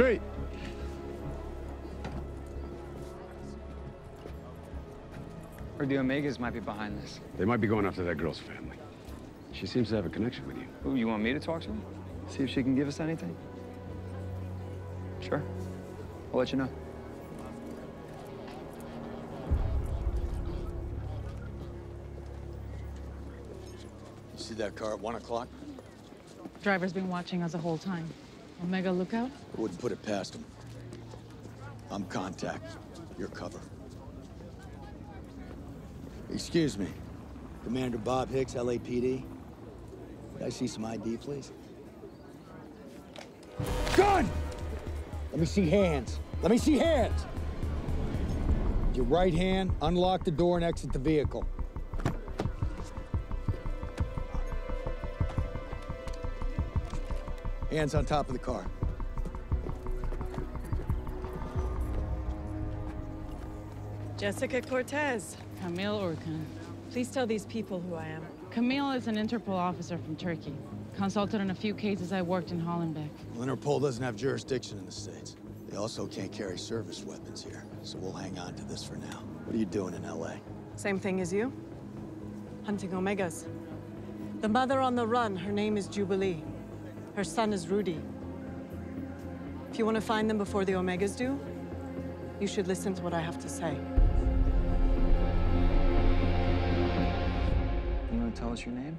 Straight. Or the Omegas might be behind this. They might be going after that girl's family. She seems to have a connection with you. Ooh, you want me to talk to her? See if she can give us anything? Sure. I'll let you know. You see that car at 1 o'clock? Driver's been watching us the whole time. Omega lookout? I wouldn't put it past him. I'm contact. You're cover. Excuse me. Commander Bob Hicks, LAPD. Could I see some ID, please? Gun! Let me see hands. Let me see hands! Your right hand, unlock the door and exit the vehicle. Hands on top of the car. Jessica Cortez. Camille Urkan. Please tell these people who I am. Camille is an Interpol officer from Turkey. Consulted on a few cases I worked in Hollenbeck. Well, Interpol doesn't have jurisdiction in the States. They also can't carry service weapons here, so we'll hang on to this for now. What are you doing in LA? Same thing as you. Hunting Omegas. The mother on the run, her name is Jubilee. Her son is Rudy. If you want to find them before the Omegas do, you should listen to what I have to say. You want to tell us your name?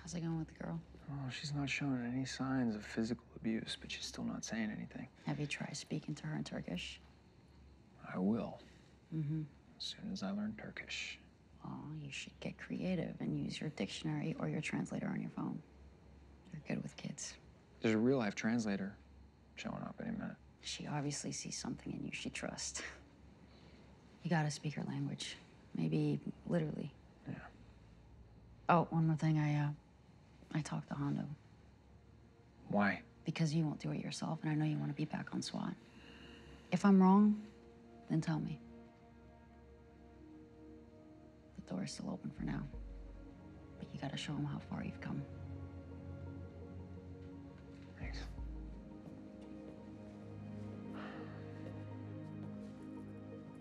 How's it going with the girl? Oh, she's not showing any signs of physical abuse, but she's still not saying anything. Have you tried speaking to her in Turkish? I will. Mm-hmm. As soon as I learn Turkish. Well, you should get creative and use your dictionary or your translator on your phone. You're good with kids. There's a real-life translator showing up any minute. She obviously sees something in you she trusts. You gotta speak her language. Maybe literally. Yeah. Oh, one more thing. I talked to Hondo. Why? Because you won't do it yourself, and I know you want to be back on SWAT. If I'm wrong, then tell me. The door is still open for now, but you got to show them how far you've come. Thanks.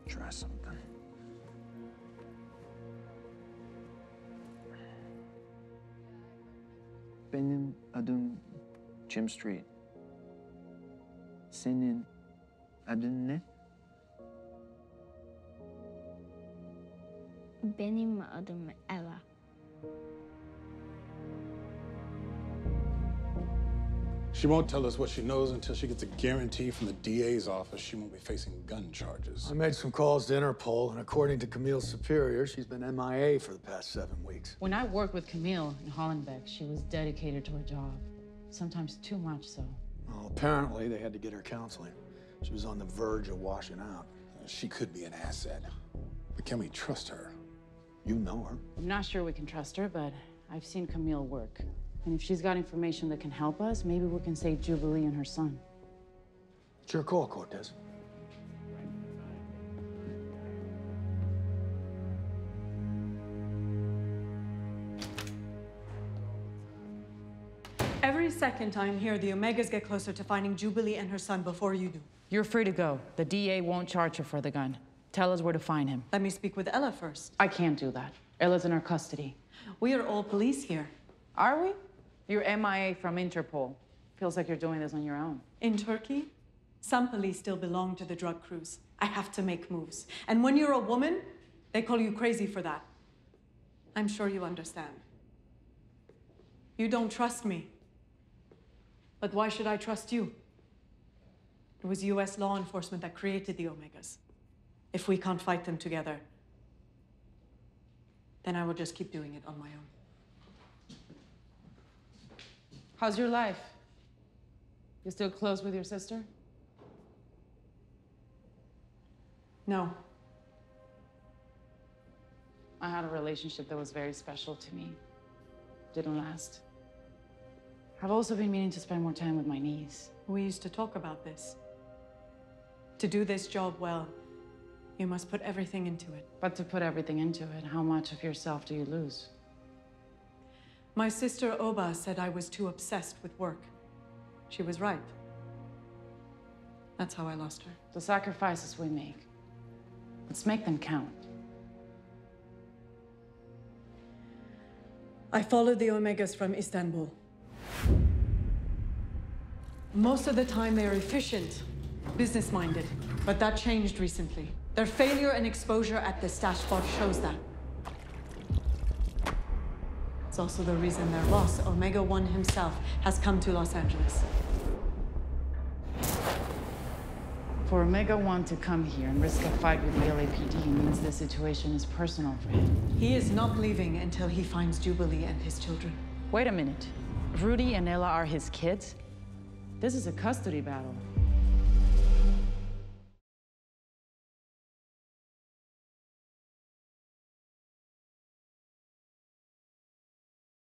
Try something. Benim adım Jim Street. Senin adın ne? Benim adım Ella. She won't tell us what she knows until she gets a guarantee from the DA's office she won't be facing gun charges. I made some calls to Interpol, and according to Camille's superior, she's been MIA for the past 7 weeks. When I worked with Camille in Hollenbeck, she was dedicated to her job. Sometimes too much so. Well, apparently they had to get her counseling. She was on the verge of washing out. She could be an asset, but can we trust her? You know her. I'm not sure we can trust her, but I've seen Camille work. And if she's got information that can help us, maybe we can save Jubilee and her son. It's your call, Cortez. Every second time here, the Omegas get closer to finding Jubilee and her son before you do. You're free to go. The DA won't charge her for the gun. Tell us where to find him. Let me speak with Ella first. I can't do that. Ella's in our custody. We are all police here. Are we? You're MIA from Interpol. Feels like you're doing this on your own. In Turkey, some police still belong to the drug crews. I have to make moves. And when you're a woman, they call you crazy for that. I'm sure you understand. You don't trust me. But why should I trust you? It was U.S. law enforcement that created the Omegas. If we can't fight them together, then I will just keep doing it on my own. How's your life? You still close with your sister? No. I had a relationship that was very special to me. Didn't last. I've also been meaning to spend more time with my niece. We used to talk about this. To do this job well, You must put everything into it. But to put everything into it, how much of yourself do you lose? My sister Oba said I was too obsessed with work. She was right. That's how I lost her. The sacrifices we make, let's make them count. I followed the Omegas from Istanbul. Most of the time they are efficient, business-minded, but that changed recently. Their failure and exposure at the stash spot shows that. It's also the reason their boss, Omega-1 himself, has come to Los Angeles. For Omega-1 to come here and risk a fight with the LAPD means the situation is personal for him. He is not leaving until he finds Jubilee and his children. Wait a minute. Rudy and Ella are his kids? This is a custody battle.